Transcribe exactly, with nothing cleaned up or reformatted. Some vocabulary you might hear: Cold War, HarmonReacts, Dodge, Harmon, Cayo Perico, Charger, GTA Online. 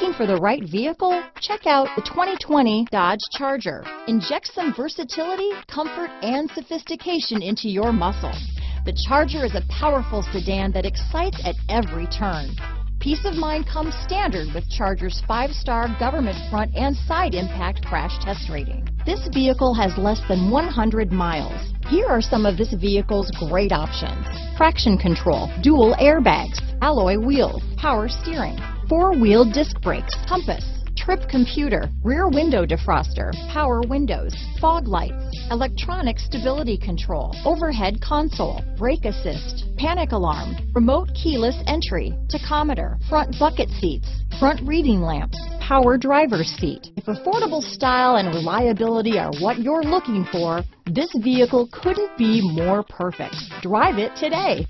Looking for the right vehicle? Check out the twenty twenty Dodge Charger. Inject some versatility, comfort, and sophistication into your muscle. The Charger is a powerful sedan that excites at every turn. Peace of mind comes standard with Charger's five-star government front and side impact crash test rating. This vehicle has less than one hundred miles. Here are some of this vehicle's great options: traction control, dual airbags, alloy wheels, power steering, four-wheel disc brakes, compass, trip computer, rear window defroster, power windows, fog lights, electronic stability control, overhead console, brake assist, panic alarm, remote keyless entry, tachometer, front bucket seats, front reading lamps, power driver's seat. If affordable style and reliability are what you're looking for, this vehicle couldn't be more perfect. Drive it today.